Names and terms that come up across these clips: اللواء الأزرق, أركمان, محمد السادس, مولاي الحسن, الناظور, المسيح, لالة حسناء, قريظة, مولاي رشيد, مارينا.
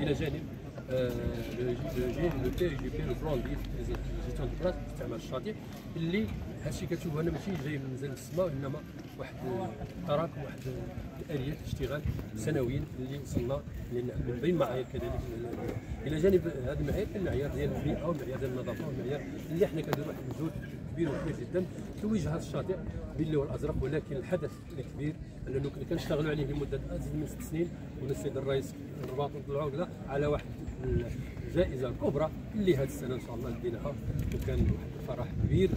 الى جانب لو تي جي بي لو بلان ديال جيتون البلاص تاع الشاطئ اللي هادشي كتشوفوا هنا ماشي جاي من زنزانه السماء وانما واحد تراكم واحد الاليات اشتغال سنويا اللي وصلنا من بين معايير كذلك. الى جانب هذه المعايير كاين المعيار ديال البيئه والمعيار ديال النظافه والمعيار اللي حنا كنديروا واحد المجهود كبير وكبير جدا توجيه هذا الشاطئ باللون الازرق، ولكن الحدث الكبير اننا كنشتغلوا عليه لمده ازيد من 6 سنين ولا السيد الرئيس الرباط طلعوا كذا على واحد الجائزه الكبرى اللي هذه السنه ان شاء الله لقيناها وكان واحد الفرح كبير.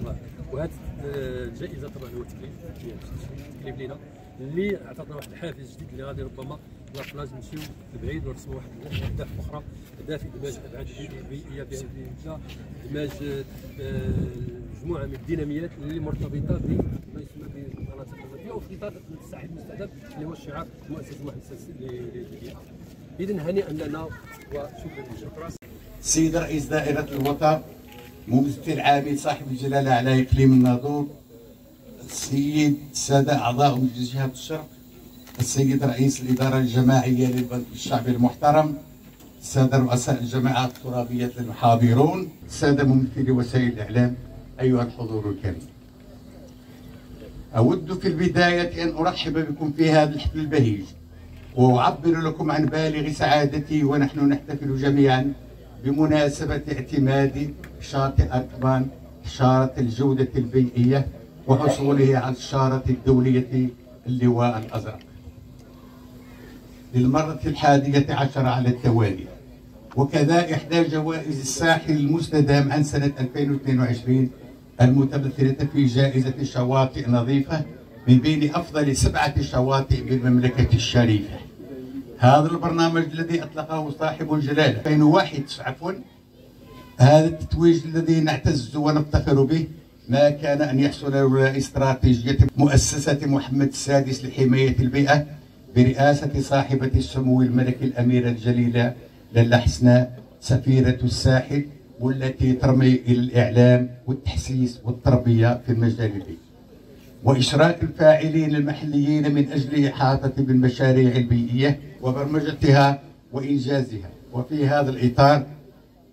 وهذه الجائزه طبعا هو تكليف لينا اللي عطاتنا واحد الحافز جديد اللي غادي ربما لا نمشيو لبعيد ونرسموا واحد اهداف اخرى، اهداف دماج ابعاد بيئيه بها دماج مجموعه من الديناميات اللي مرتبطه بما يسمى بالمناطق الريفيه وفي اطار الساحل المستهدف اللي هو الشعار مؤسسه محمد السادس للبيئه. اذن هنيئا لنا وشكرا. السيد رئيس دائره الوطن ممثل عامل صاحب الجلاله على اقليم الناظور، السيد الساده اعضاء جهه الشرق، السيد رئيس الاداره الجماعيه للبنك الشعبي المحترم، الساده رؤساء الجماعات الترابيه المحاضرون، الساده ممثلي وسائل الاعلام، ايها الحضور الكريم. اود في البدايه ان ارحب بكم في هذا الحفل البهيج واعبر لكم عن بالغ سعادتي ونحن نحتفل جميعا بمناسبه اعتماد شاطئ أركمان شارة الجوده البيئيه وحصوله على الشارة الدوليه اللواء الازرق للمره 11 على التوالي، وكذا إحدى جوائز الساحل المستدام عن سنة 2022 المتمثلة في جائزة شواطئ نظيفة من بين أفضل 7 شواطئ بالمملكة الشريفة. هذا البرنامج الذي أطلقه صاحب الجلالة 2001 عفوا، هذا التتويج الذي نعتز ونفتخر به ما كان أن يحصل لولا استراتيجية مؤسسة محمد السادس لحماية البيئة برئاسة صاحبة السمو الملكي الأميرة الجليلة لالة حسناء سفيرة الساحل، والتي ترمي إلى الإعلام والتحسيس والتربية في المجال البيئي وإشراك الفاعلين المحليين من أجل إحاطة بالمشاريع البيئية وبرمجتها وإنجازها. وفي هذا الإطار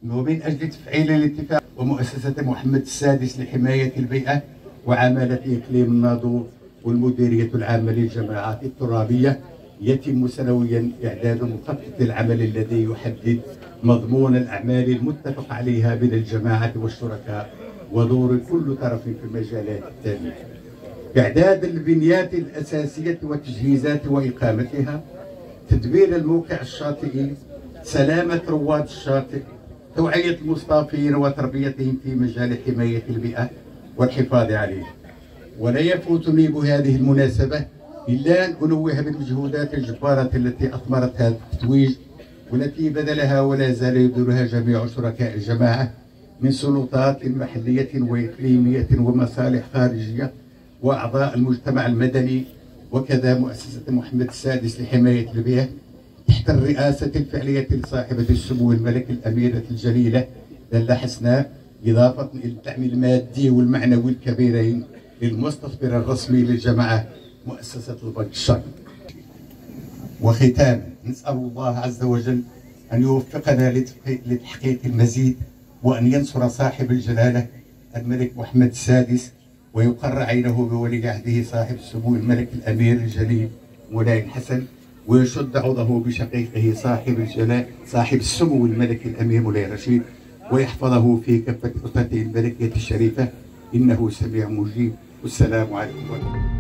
ومن أجل تفعيل الاتفاق ومؤسسة محمد السادس لحماية البيئة وعمالة إقليم الناظور والمديرية العامة للجماعات الترابية يتم سنويا إعداد مخطط العمل الذي يحدد مضمون الأعمال المتفق عليها بين الجماعة والشركاء ودور كل طرف في المجالات التالية: إعداد البنيات الأساسية والتجهيزات وإقامتها، تدبير الموقع الشاطئي، سلامة رواد الشاطئ، توعية المصطافين وتربيتهم في مجال حماية البيئة والحفاظ عليها. ولا يفوتني بهذه المناسبة إلا أن أنوه بالمجهودات الجبارة التي أثمرت هذا التتويج والتي بذلها ولا زال يبذلها جميع شركاء الجماعة من سلطات محلية وإقليمية ومصالح خارجية وأعضاء المجتمع المدني، وكذا مؤسسة محمد السادس لحماية البيئة تحت الرئاسة الفعلية لصاحبة السمو الملكي الأميرة الجليلة لالة حسناء، إضافة إلى الدعم المادي والمعنوي الكبيرين للمستثمر الرسمي للجماعة مؤسسة البنك الشعبي. وختاما نسأل الله عز وجل أن يوفقنا لتحقيق المزيد وأن ينصر صاحب الجلالة الملك محمد السادس ويقر عينه بولي عهده صاحب السمو الملك الأمير الجليل مولاي الحسن ويشد عضه بشقيقه صاحب السمو الملك الأمير مولاي رشيد ويحفظه في كفة أسرته الملكية الشريفة إنه سميع مجيب. والسلام عليكم ورحمة الله.